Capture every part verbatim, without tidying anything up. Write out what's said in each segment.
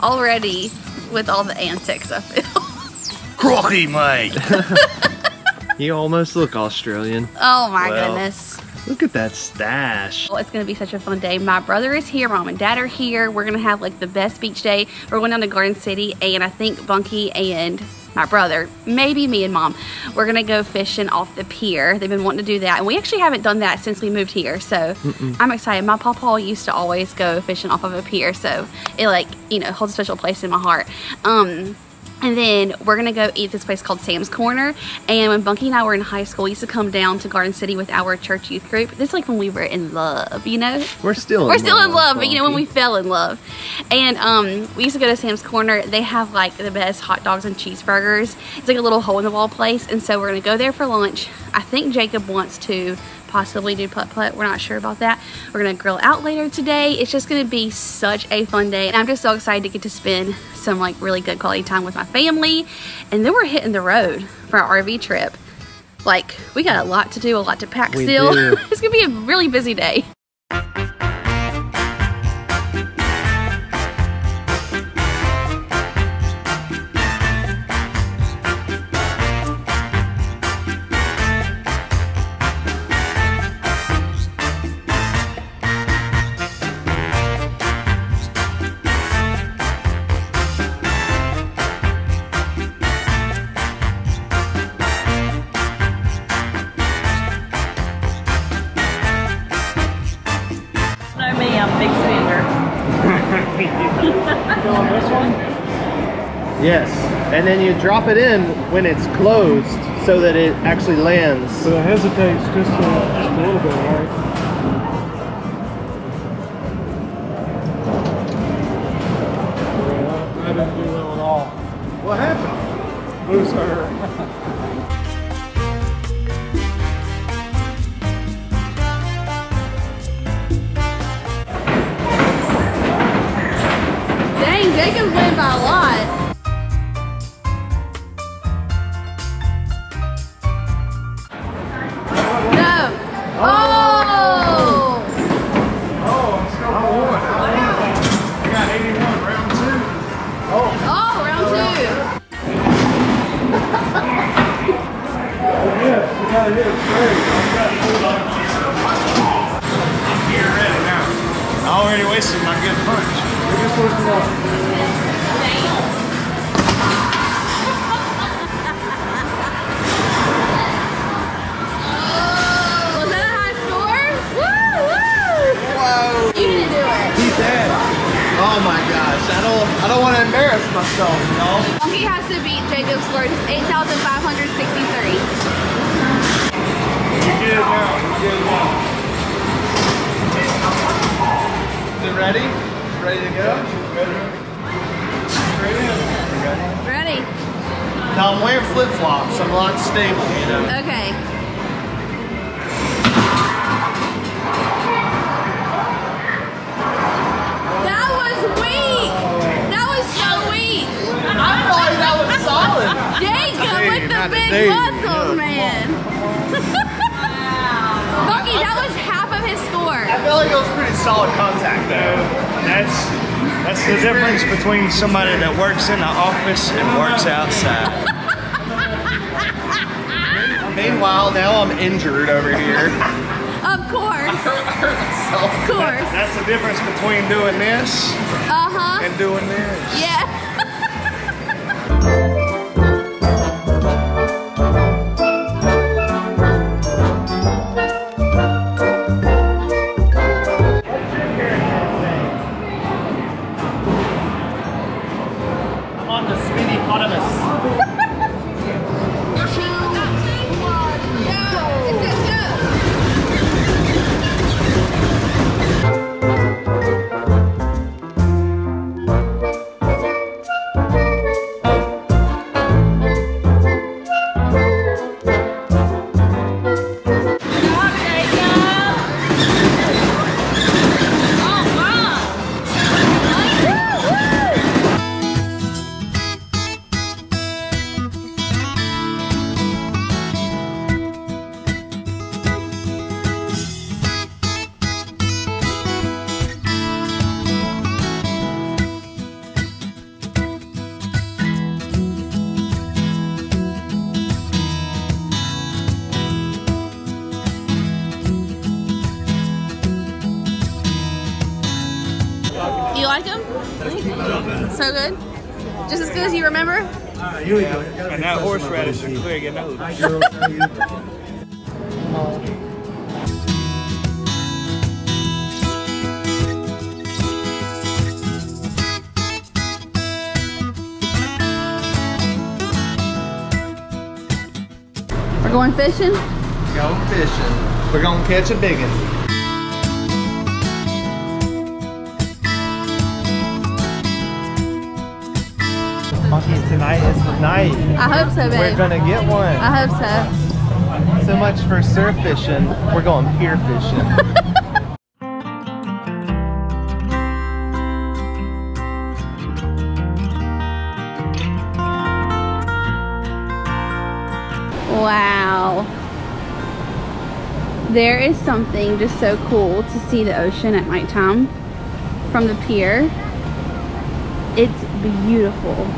already with all the antics, I feel. Crikey, mate! You almost look Australian. Oh my well, goodness. Look at that stash. Well, it's going to be such a fun day. My brother is here. Mom and Dad are here. We're going to have like the best beach day. We're going down to Garden City, and I think Bunky and my brother, maybe me and Mom, we're going to go fishing off the pier. They've been wanting to do that, and we actually haven't done that since we moved here, so Mm-mm. I'm excited. My pawpaw used to always go fishing off of a pier, so it like, you know, holds a special place in my heart. Um... And then we're going to go eat this place called Sam's Corner. And when Bunky and I were in high school, we used to come down to Garden City with our church youth group. This is like when we were in love, you know? We're still in love. We're still in love, but you know, when we fell in love. And um, we used to go to Sam's Corner. They have like the best hot dogs and cheeseburgers. It's like a little hole-in-the-wall place. And so we're going to go there for lunch. I think Jacob wants to possibly do putt-putt. We're not sure about that. We're going to grill out later today. It's just going to be such a fun day. And I'm just so excited to get to spend some like really good quality time with my family. And then we're hitting the road for our R V trip. Like, we got a lot to do, a lot to pack we still. It's going to be a really busy day. Yes, and then you drop it in when it's closed so that it actually lands. But it hesitates just a, just a little bit, right? I didn't do well at all. What happened? Loose her. Dang, Jacob's win by a lot. Oh my gosh, I don't I don't want to embarrass myself, you know? He has to beat Jacob's score. It's eight thousand five hundred sixty-three. You get it now, you get it now. Is it ready? Ready to go? Ready? Ready? Ready. Now I'm wearing flip-flops, I'm not stable, you know? Okay. Big muscle, man. Bucky, that was half of his score. I feel like it was pretty solid contact, though. That's that's the difference between somebody that works in the office and works outside. Meanwhile, now I'm injured over here. Of course. Of course. That's the difference between doing this uh-huh. and doing this. Yeah. So good? Just as good as you remember? Uh, here we go. And that horseradish will clear your nose. We're going fishing? Going fishing. We're going to catch a big one. Tonight is the night. I hope so, babe. We're gonna get one. I hope so. So much for surf fishing. We're going pier fishing. Wow. There is something just so cool to see the ocean at nighttime from the pier. It's beautiful.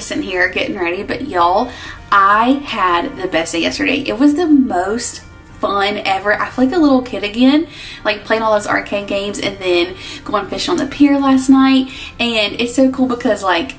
Sitting here getting ready, but y'all, I had the best day yesterday. It was the most fun ever. I feel like a little kid again, like playing all those arcade games and then going fishing on the pier last night. And it's so cool because like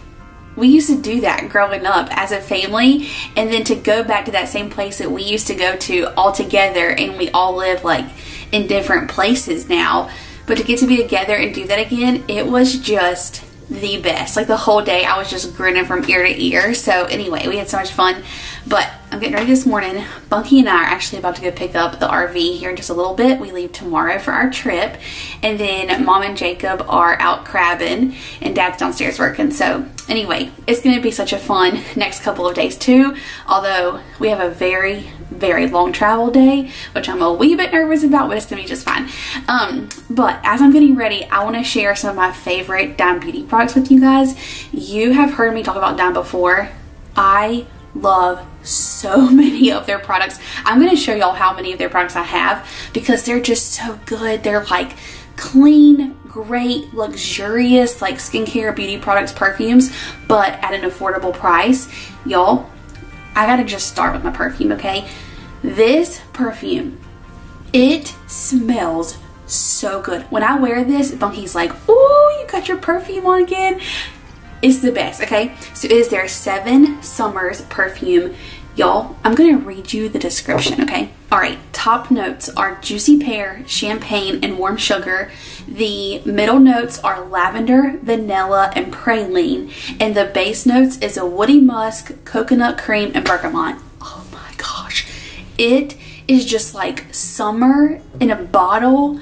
we used to do that growing up as a family, and then to go back to that same place that we used to go to all together, and we all live like in different places now, but to get to be together and do that again, it was just the best. Like the whole day I was just grinning from ear to ear. So anyway, we had so much fun, but I'm getting ready this morning. Bunky and I are actually about to go pick up the R V here in just a little bit. We leave tomorrow for our trip, and then Mom and Jacob are out crabbing and Dad's downstairs working. So anyway, it's going to be such a fun next couple of days too, although we have a very very long travel day, which I'm a wee bit nervous about, but it's gonna be just fine. Um, but as I'm getting ready, I want to share some of my favorite Dime Beauty products with you guys. You have heard me talk about Dime before. I love so many of their products. I'm gonna show y'all how many of their products I have because they're just so good. They're like clean, great, luxurious, like skincare, beauty products, perfumes, but at an affordable price. Y'all, I gotta just start with my perfume, okay? This perfume, it smells so good. When I wear this, Bunky's like, "Ooh, you got your perfume on again." It's the best, okay? So it is their Seven Summers perfume. Y'all, I'm gonna read you the description, okay? All right, top notes are juicy pear, champagne, and warm sugar. The middle notes are lavender, vanilla, and praline. And the base notes is a woody musk, coconut cream, and bergamot. Oh my gosh. It is just like summer in a bottle.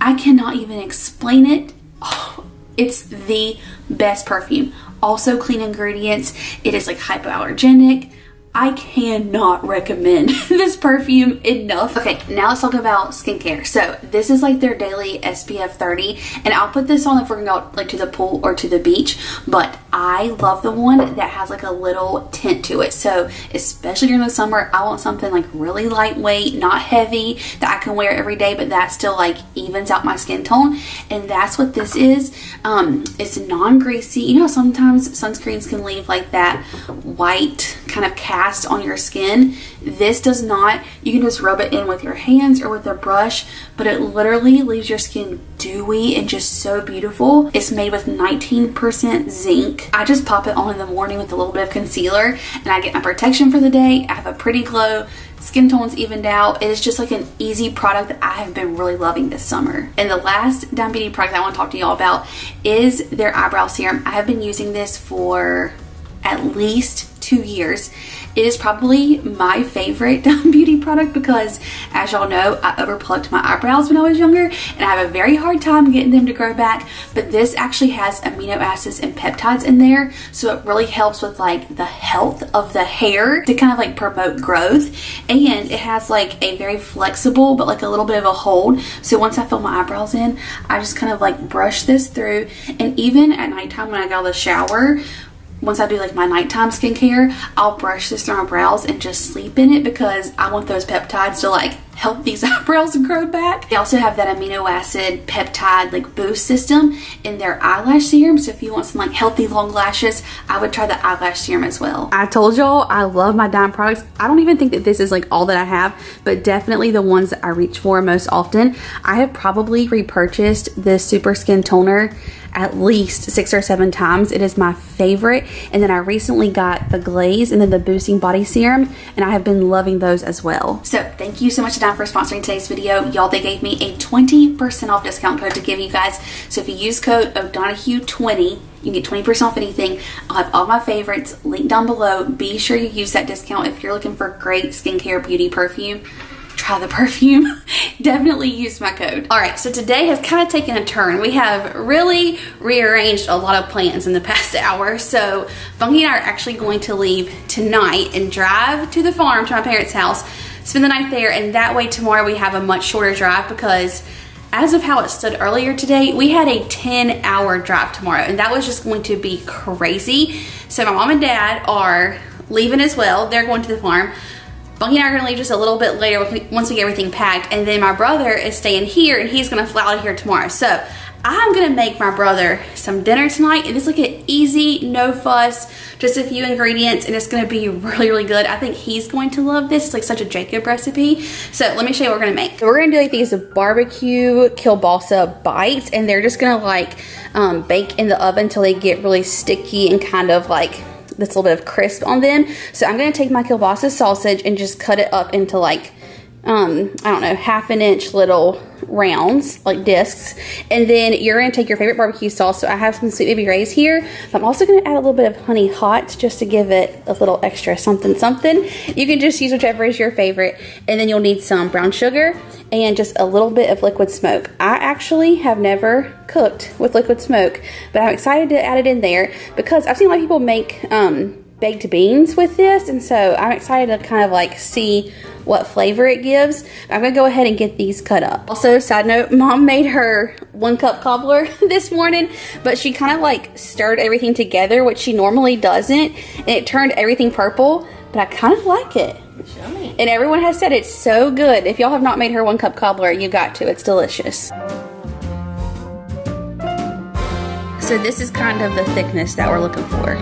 I cannot even explain it. Oh, it's the best perfume. Also clean ingredients. It is like hypoallergenic. I cannot recommend this perfume enough. Okay, now let's talk about skincare. So this is like their daily S P F thirty, and I'll put this on if we're going out like to the pool or to the beach, but I love the one that has like a little tint to it. So especially during the summer, I want something like really lightweight, not heavy, that I can wear every day, but that still like evens out my skin tone. And that's what this is. Um, it's non-greasy. You know, sometimes sunscreens can leave like that white kind of cast on your skin. This does not. You can just rub it in with your hands or with a brush, but it literally leaves your skin dewy and just so beautiful. It's made with nineteen percent zinc. I just pop it on in the morning with a little bit of concealer, and I get my protection for the day. I have a pretty glow. Skin tone's evened out. It is just like an easy product that I have been really loving this summer. And the last Dime Beauty product I want to talk to y'all about is their eyebrow serum. I have been using this for at least two years. It is probably my favorite Dime Beauty product because, as y'all know, I overplucked my eyebrows when I was younger and I have a very hard time getting them to grow back, but this actually has amino acids and peptides in there, so it really helps with like the health of the hair to kind of like promote growth. And it has like a very flexible but like a little bit of a hold, so once I fill my eyebrows in, I just kind of like brush this through. And even at nighttime when I go to the shower, once I do like my nighttime skincare, I'll brush this through my brows and just sleep in it because I want those peptides to like help these eyebrows grow back. They also have that amino acid peptide like boost system in their eyelash serum, so if you want some like healthy long lashes, I would try the eyelash serum as well. I told y'all I love my Dime products. I don't even think that this is like all that I have, but definitely the ones that I reach for most often. I have probably repurchased this Super Skin Toner at least six or seven times. It is my favorite. And then I recently got the Glaze and then the Boosting Body Serum, and I have been loving those as well. So thank you so much to Dime for sponsoring today's video. Y'all, they gave me a twenty percent off discount code to give you guys. So if you use code O'Donohue twenty, you can get twenty percent off anything. I'll have all my favorites linked down below. Be sure you use that discount if you're looking for great skincare, beauty, perfume. Try the perfume. Definitely use my code. All right, so today has kind of taken a turn. We have really rearranged a lot of plans in the past hour. So Bungie and I are actually going to leave tonight and drive to the farm, to my parents' house, spend the night there, and that way tomorrow we have a much shorter drive because as of how it stood earlier today, we had a ten hour drive tomorrow, and that was just going to be crazy. So my mom and dad are leaving as well. They're going to the farm. Bungie and I are gonna leave just a little bit later once we get everything packed, and then my brother is staying here and he's gonna fly out of here tomorrow. So I'm gonna make my brother some dinner tonight. It is like an easy, no fuss, just a few ingredients, and it's gonna be really, really good. I think he's going to love this. It's like such a Jacob recipe. So let me show you what we're gonna make. So we're gonna do like these barbecue kielbasa bites, and they're just gonna like um, bake in the oven until they get really sticky and kind of like this little bit of crisp on them. So I'm gonna take my kielbasa sausage and just cut it up into like, um, I don't know, half an inch little rounds, like discs. And then you're gonna take your favorite barbecue sauce. So I have some Sweet Baby Rays here. I'm also gonna add a little bit of honey hot just to give it a little extra something something. You can just use whichever is your favorite. And then you'll need some brown sugar and just a little bit of liquid smoke. I actually have never cooked with liquid smoke, but I'm excited to add it in there because I've seen a lot of people make um, baked beans with this, and so I'm excited to kind of like see what flavor it gives. I'm gonna go ahead and get these cut up. Also, side note, mom made her one cup cobbler this morning, but she kind of like stirred everything together, which she normally doesn't, and it turned everything purple, but I kind of like it. Show me. And everyone has said it's so good. If y'all have not made her one cup cobbler, you got to. It's delicious. So this is kind of the thickness that we're looking for.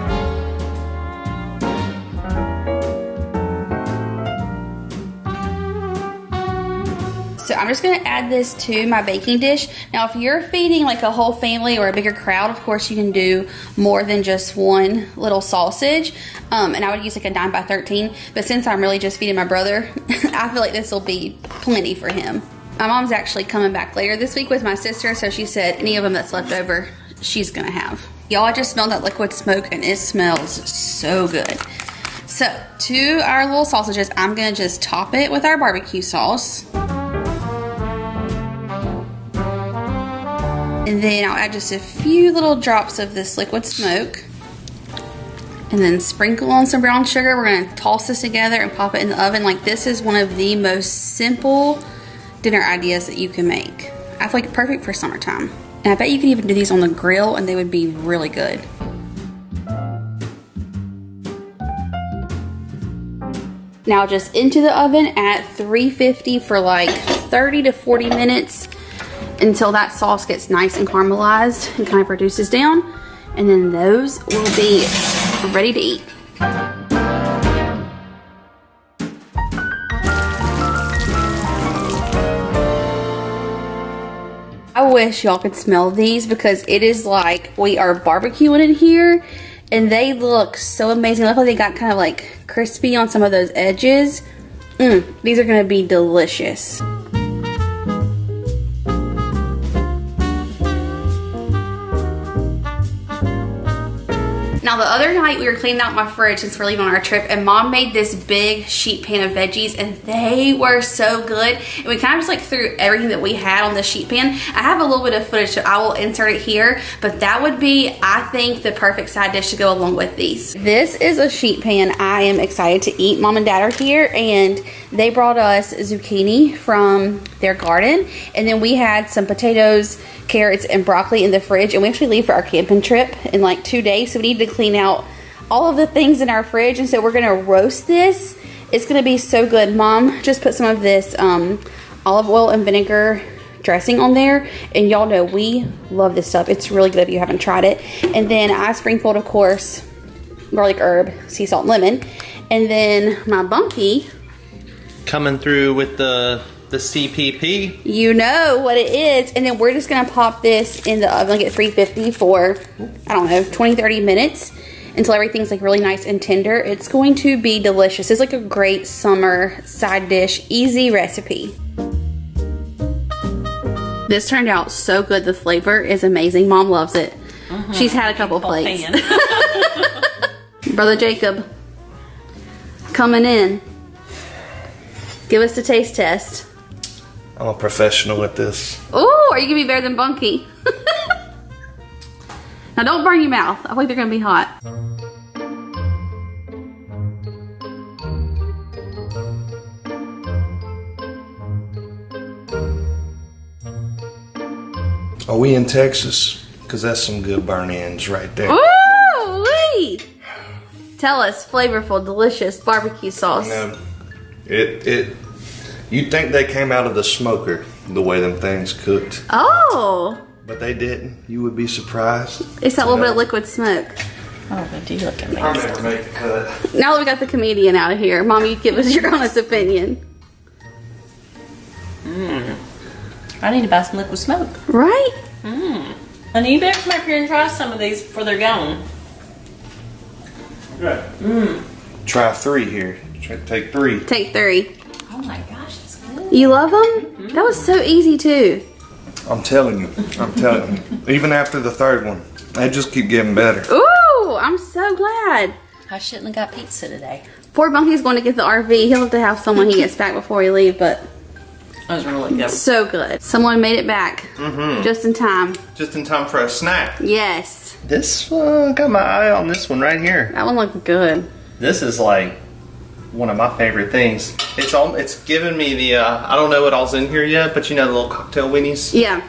So I'm just gonna add this to my baking dish. Now if you're feeding like a whole family or a bigger crowd, of course you can do more than just one little sausage. Um, and I would use like a nine by thirteen, but since I'm really just feeding my brother, I feel like this will be plenty for him. My mom's actually coming back later this week with my sister, so she said any of them that's left over, she's gonna have. Y'all, I just smelled that liquid smoke and it smells so good. So to our little sausages, I'm gonna just top it with our barbecue sauce. And then I'll add just a few little drops of this liquid smoke. And then sprinkle on some brown sugar. We're gonna toss this together and pop it in the oven. Like, this is one of the most simple dinner ideas that you can make. I feel like perfect for summertime. And I bet you can even do these on the grill and they would be really good. Now just into the oven at three fifty for like thirty to forty minutes, until that sauce gets nice and caramelized and kind of reduces down, and then those will be ready to eat. I wish y'all could smell these because it is like we are barbecuing in here, and they look so amazing. Look like they got kind of like crispy on some of those edges. Mm, these are gonna be delicious. Now the other night we were cleaning out my fridge since we're leaving on our trip, and Mom made this big sheet pan of veggies, and they were so good. And we kind of just like threw everything that we had on the sheet pan. I have a little bit of footage, so I will insert it here, but that would be, I think, the perfect side dish to go along with these. This is a sheet pan I am excited to eat. Mom and Dad are here, and they brought us zucchini from their garden, and then we had some potatoes, carrots, and broccoli in the fridge, and we actually leave for our camping trip in like two days, so we need to clean out all of the things in our fridge, and so we're gonna roast this. It's gonna be so good. Mom just put some of this um, olive oil and vinegar dressing on there, and y'all know we love this stuff. It's really good if you haven't tried it. And then I sprinkled, of course, garlic herb, sea salt, lemon, and then my bunkie coming through with the the C P P. You know what it is. And then we're just gonna pop this in the oven like at three fifty for, I don't know, twenty, thirty minutes until everything's like really nice and tender. It's going to be delicious. It's like a great summer side dish, easy recipe. This turned out so good. The flavor is amazing. Mom loves it. Mm-hmm. She's had a couple People plates. Brother Jacob, coming in. Give us the taste test. I'm a professional at this. Oh, are you gonna be better than Bunky? Now don't burn your mouth. I think they're gonna be hot. Are we in Texas? Because that's some good burn-ins right there. Ooh-wee! Tell us, flavorful, delicious barbecue sauce. No, it it. You'd think they came out of the smoker, the way them things cooked. Oh! But they didn't. You would be surprised. It's that little know. bit of liquid smoke. Oh, but do you look amazing. I'll never make a cut. Now that we got the comedian out of here, Mom, you give us your honest opinion. Mmm. I need to buy some liquid smoke. Right? Mmm. And you better come up here and try some of these before they're gone. Okay. Mmm. Try three here. Try, take three. Take three. Oh my gosh, that's good. You love them? Mm-hmm. That was so easy too. I'm telling you, I'm telling you. Even after the third one, they just keep getting better. Ooh, I'm so glad. I shouldn't have got pizza today. Poor Bunky's going to get the R V. He'll have to have someone he gets back before we leave, but. That was really good. So good. Someone made it back. Mm-hmm. Just in time. Just in time for a snack. Yes. This one, got my eye on this one right here. That one looked good. This is like one of my favorite things. It's all, it's giving me the, uh, I don't know what all's in here yet, but you know the little cocktail weenies? Yeah.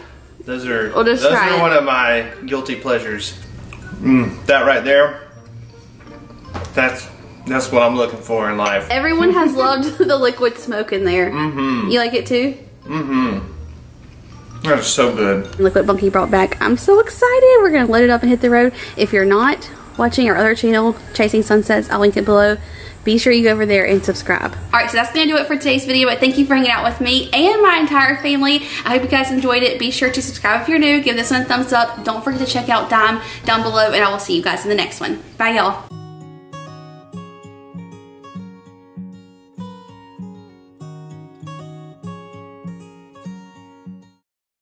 Those are, we'll just those try are it. one of my guilty pleasures. Mm, that right there, that's, that's what I'm looking for in life. Everyone has loved the liquid smoke in there. Mm-hmm. You like it too? Mm-hmm. That's so good. Look what Bunky brought back. I'm so excited. We're going to load it up and hit the road. If you're not watching our other channel, Chasing Sunsets, I'll link it below. Be sure you go over there and subscribe. All right, so that's going to do it for today's video, but thank you for hanging out with me and my entire family. I hope you guys enjoyed it. Be sure to subscribe if you're new. Give this one a thumbs up. Don't forget to check out Dime down below, and I will see you guys in the next one. Bye, y'all.